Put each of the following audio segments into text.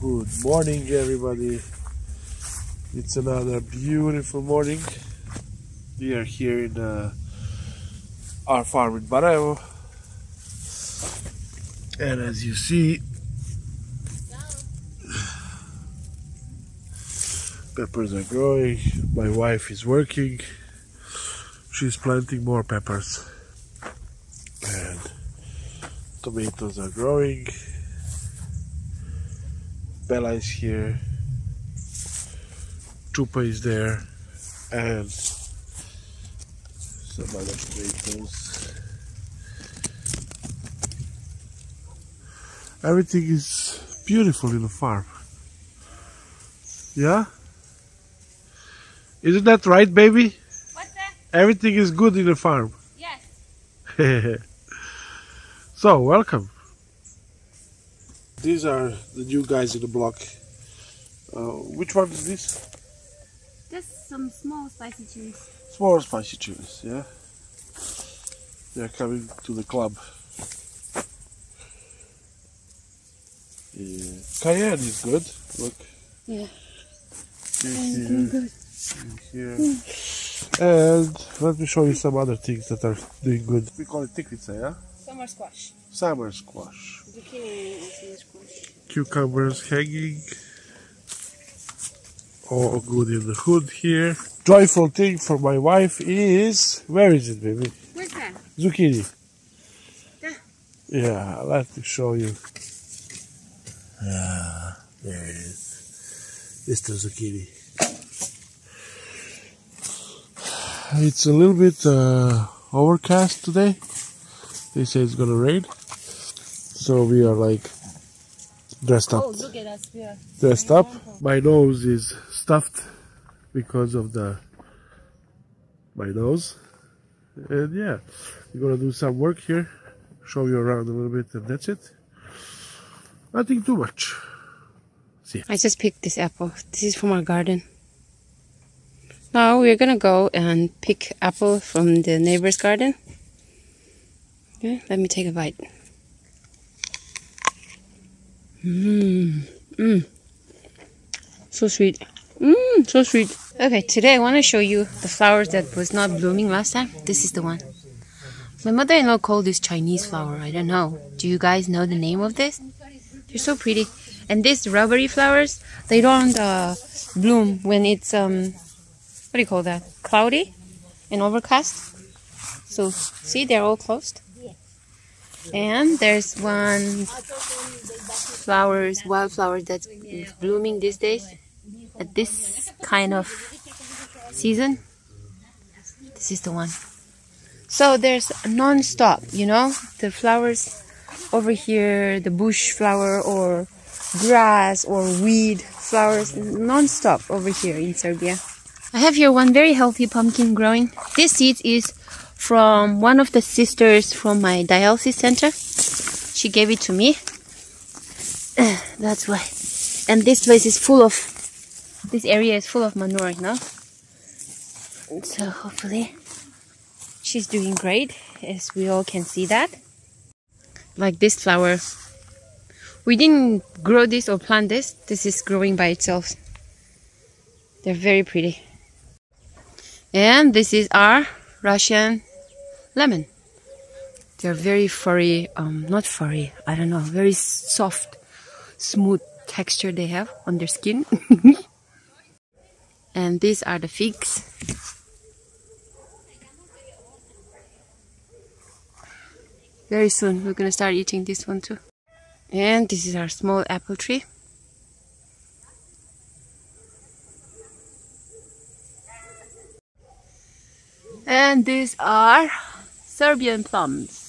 Good morning, everybody. It's another beautiful morning. We are here in our farm in Barevo, and as you see, peppers are growing. My wife is working. She's planting more peppers, and tomatoes are growing. Bella is here, Chupa is there, and some other tomatoes. Everything is beautiful in the farm. Yeah? Isn't that right, baby? What's that? Everything is good in the farm. Yes. So, welcome. These are the new guys in the block. Which one is this? Just some small spicy chilies. Small spicy chilies, yeah. They're coming to the club. Yeah. Cayenne is good, look. Yeah. Here. And let me show you some other things that are doing good. We call it Tikvice, yeah? Summer squash. Summer squash. Zucchini and summer squash. Cucumbers hanging. All good in the hood here. Joyful thing for my wife is... Where is it, baby? Where's that? Zucchini. Yeah. Yeah, let me show you. Ah, there it is. Mr. Zucchini. It's a little bit overcast today. They say it's gonna rain, so we are like dressed up. Oh, look at us, we are dressed up. My nose is stuffed because of my nose, and yeah, we're gonna do some work here, show you around a little bit, and that's it. Nothing too much. See. I just picked this apple. This is from our garden. Now we're gonna go and pick apple from the neighbor's garden. Okay, let me take a bite. So sweet. So sweet. Okay, today I want to show you the flowers that was not blooming last time. This is the one. My mother-in-law called this Chinese flower. I don't know. Do you guys know the name of this? They're so pretty. And these rubbery flowers, they don't bloom when it's, what do you call that? Cloudy and overcast. So, see, they're all closed. And there's one wild flowers that's blooming these days at this kind of season. This is the one. So there's non-stop, you know, the flowers over here, the bush flower or grass or weed flowers, non-stop over here in Serbia. I have here one very healthy pumpkin growing. This seed is from one of the sisters from my dialysis center. She gave it to me. That's why. And this place is full of, this area is full of manure, you know. So hopefully she's doing great, as we all can see that. Like this flower. We didn't grow this or plant this. This is growing by itself. They're very pretty. And this is our Russian lemon. They're very furry, not furry, I don't know, very soft, smooth texture they have on their skin. And these are the figs. Very soon we're gonna start eating this one too. And this is our small apple tree. And these are Serbian plums.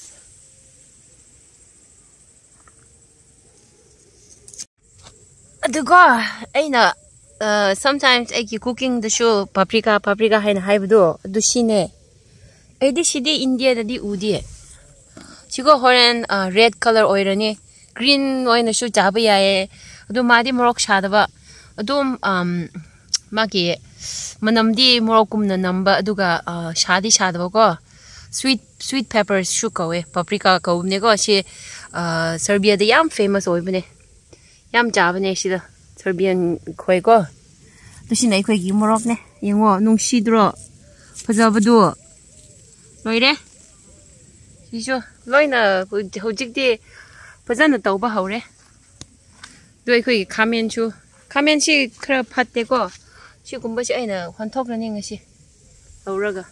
Sometimes I cooking the show paprika and hive do shine. Edishide India the udie. Chigo horan red color oirani, green oin shoe jabiae, do madi morok shadaba, do maki. Manamdi Morocum na number duga shadi shadvogo sweet peppers shukawe paprika kaubnego she Serbia the yam famous oibene Yam java ne si the Serbian quago. The shinai quaggy more of ne, young war, no she draw. Pazavado Loire Loina, who jig the Pazana Tauba Hore. Do I quick come in to come in? She crab pat they go. She can bush in a one talk running she. Oh, rugger.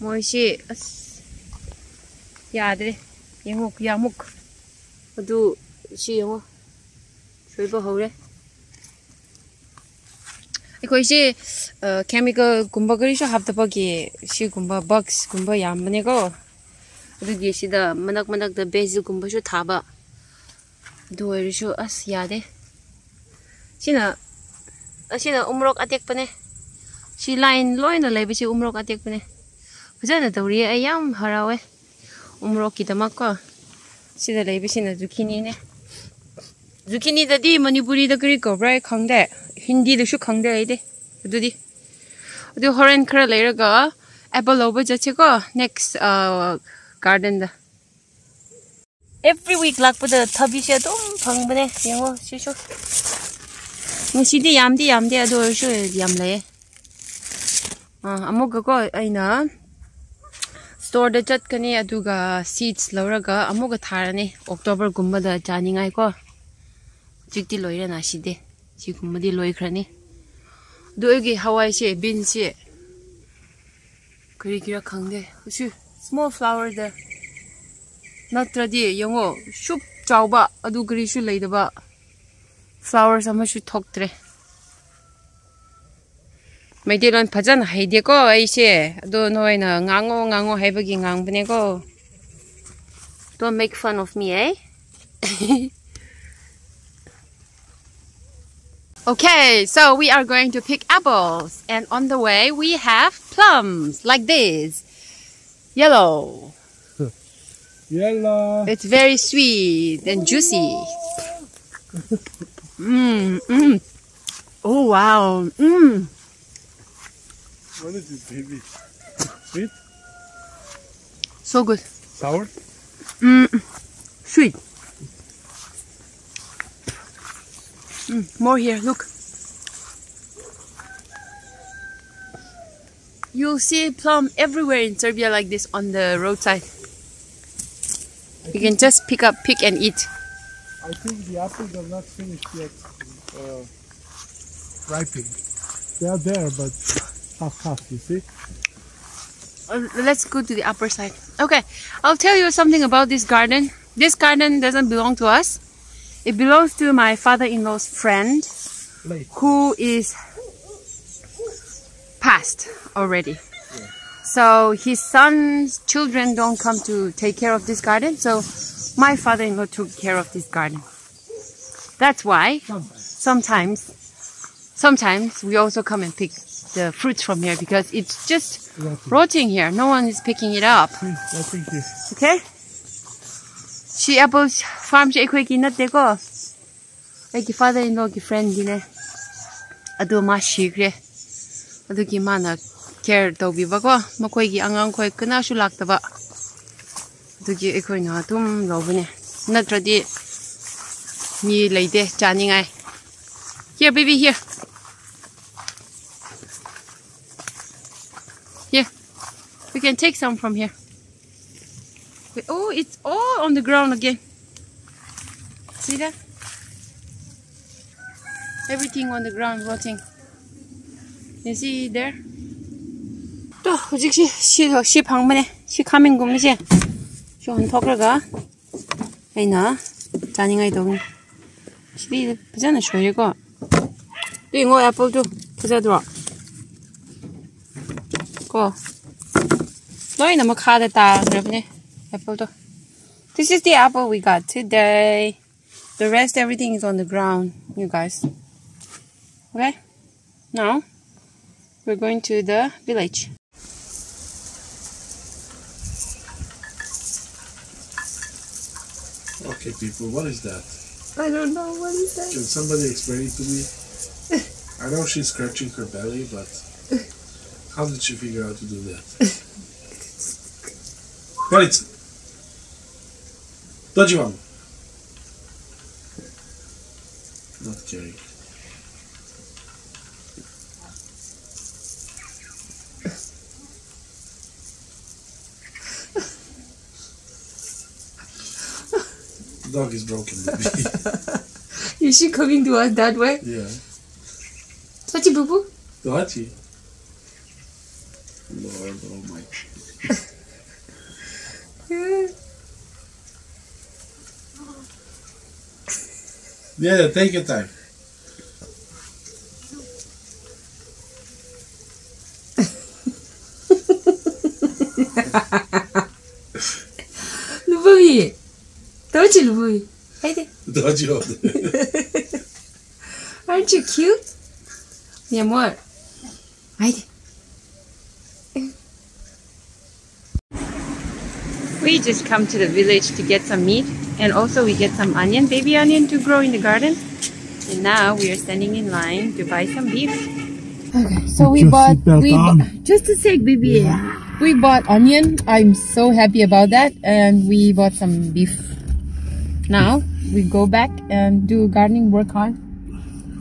Moishi Yadre Yamuk Yamuk. Do she will travel hore. Chemical Gumbagurisha have the buggy, she gumba box, gumba yamanego. Do see the Manak Manak the base gumbashu taba? Do I show us yade? Sina Asina umrock attack pane. She line loin a levy, she umrock attack pane. Presentatory a yam harawe. Umrocky the maca. See the levy in a zucchini. Zucchini the D, Manipuri the Greek or right hung there. Hindi the shook hung there, eh? Do the horrend curl later go. Apple over the next garden. Every week, like for the tubby shadow, hung bene, you know, she shook. She the yam, the yam, the adore, show yam lay. Amogago, I know. Store the Jatkani aduga seeds, Loraga, Amogatarani, October Gumba the Janning I go. Jiggy lawyer and I see the Chicumadi loycrani. Do you get how I say, beans here? Curricula Kange, small flower there. Not tradi, young old, shoop, chauba, a do grishu laid about flowers. I must talk tre. My dear on Pazan, hey, dear go, I say, don't know in a ngango, ngango, have a gang, benego. Don't make fun of me, eh? Okay, so we are going to pick apples, and on the way we have plums like this. Yellow. Yellow. It's very sweet and juicy. Oh wow. What is this baby? Sweet? So good. Sour? Sweet. More here, look. You'll see plum everywhere in Serbia like this on the roadside. You can just pick up, pick and eat. I think the apples are not finished yet ripening. They are there, but half, you see? Let's go to the upper side. Okay, I'll tell you something about this garden. This garden doesn't belong to us. It belongs to my father-in-law's friend, who is passed already. Yeah. So his son's children don't come to take care of this garden, so my father-in-law took care of this garden. That's why sometimes we also come and pick the fruits from here, because it's just rotting here. No one is picking it up. Okay? She apples farm she equity not they go. Like your father-in-law, your friend, you know. I do my secret. I do give mana care to be bago. Makoigi angang koi kana shulak taba. Do give equity na tum lovene. Not ready. Me lady channing I. Here, baby, here. Here. We can take some from here. Oh, it's all on the ground again. See that? Everything on the ground rotting. You see there? Oh, she 방문에 she coming 고무시. She on 덕을가. 아이나 잔인하이 동. 시리 부자는 쇼이고. 또 이거 애플도 부자 들어. 고. 너희 너무 카드다 그러네. This is the apple we got today. The rest, everything is on the ground, you guys. Okay? Now, we're going to the village. Okay, people, what is that? I don't know, what is that? Can somebody explain it to me? I know she's scratching her belly, but how did she figure out to do that? Police! Dođi vam. Not Jerry. The dog is broken. Is she coming to us that way? Yeah. What you boo-boo? What you? Lord, oh my. Yeah, take your time. Любови, don't you, Любови? Hey, don't you? Aren't you cute? Mi amor. Hey. We just come to the village to get some meat, and also we get some onion, baby onion, to grow in the garden. And now we are standing in line to buy some beef. Okay, so just a sec, baby. Yeah. We bought onion. I'm so happy about that, and we bought some beef. Now we go back and do gardening work hard,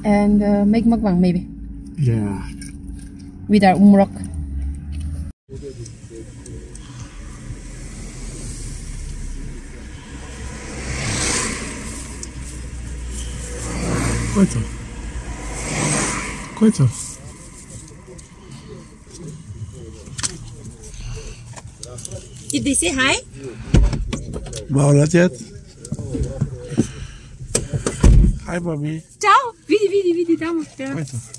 and make mukbang maybe. Yeah. With our umrok. Quite off. Quite off. Did they say hi? No, not yet. Hi, mommy. Ciao. Vidi, vidi, vidi, damo. Quite off.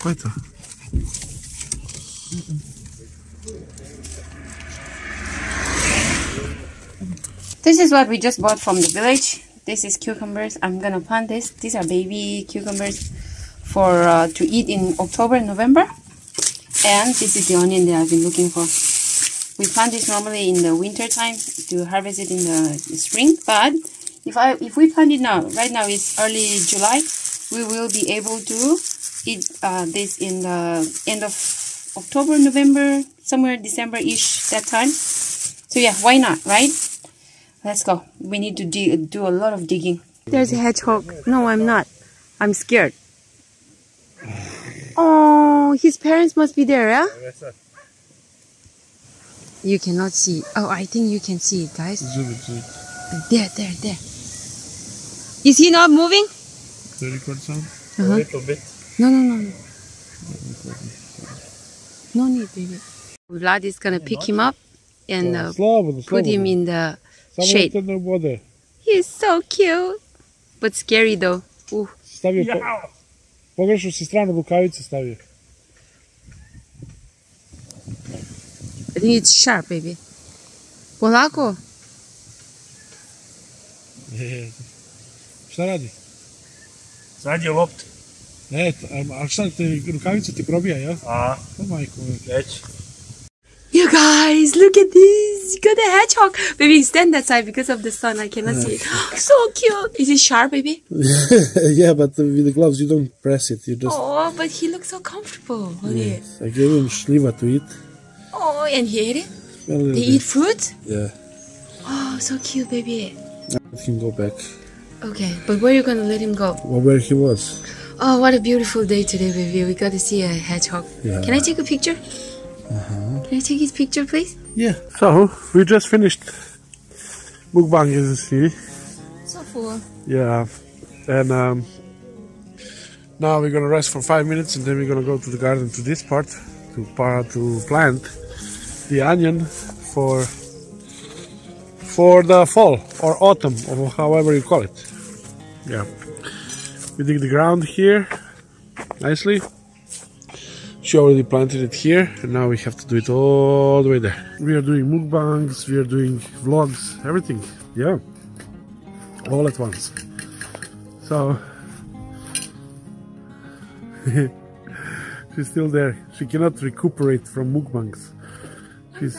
Quite off. This is what we just bought from the village. This is cucumbers. I'm gonna plant this. These are baby cucumbers for to eat in October, November. And this is the onion that I've been looking for. We plant this normally in the winter time to harvest it in the spring. But if we plant it now, right now it's early July, we will be able to eat this in the end of October, November, somewhere December-ish that time. So yeah, why not, right? Let's go. We need to do a lot of digging. There's a hedgehog. No, I'm not. I'm scared. Oh, his parents must be there, huh? Eh? You cannot see. Oh, I think you can see it, guys. There, there, there. Is he not moving? Do you record sound? A little bit. No, no, no, no. No need, baby. Vlad is gonna pick him up and put him in the shade. He's so cute, but scary though. Pogrešno si stranu rukavice stavio. I think it's sharp, baby. Polako. Šta radi? Zadnje lopte. Ne, a šta te rukavice ti probija, ja? A. Oh my god. You guys, look at this! You got a hedgehog! Baby, stand that side because of the sun, I cannot see it. So cute! Is it sharp, baby? Yeah, but with the gloves you don't press it, you just... Oh, but he looks so comfortable. Yes, I gave him shliva to eat. Oh, and he ate it? They eat fruit? Yeah. Oh, so cute, baby. Let him go back. Okay, but where are you gonna let him go? Well, where he was. Oh, what a beautiful day today, baby. We got to see a hedgehog. Yeah. Can I take a picture? Can I take his picture, please? Yeah. So, we just finished mukbang, as you see. So full. Yeah. And now we're going to rest for 5 minutes and then we're going to go to the garden to this part to plant the onion for the fall or autumn or however you call it. Yeah. We dig the ground here nicely. She already planted it here, and now we have to do it all the way there. We are doing mukbangs, we are doing vlogs, everything, yeah, all at once. So, she's still there. She cannot recuperate from mukbangs. She's...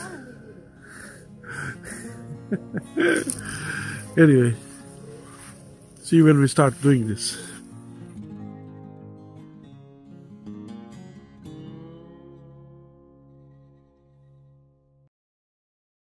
Anyway, see when we start doing this.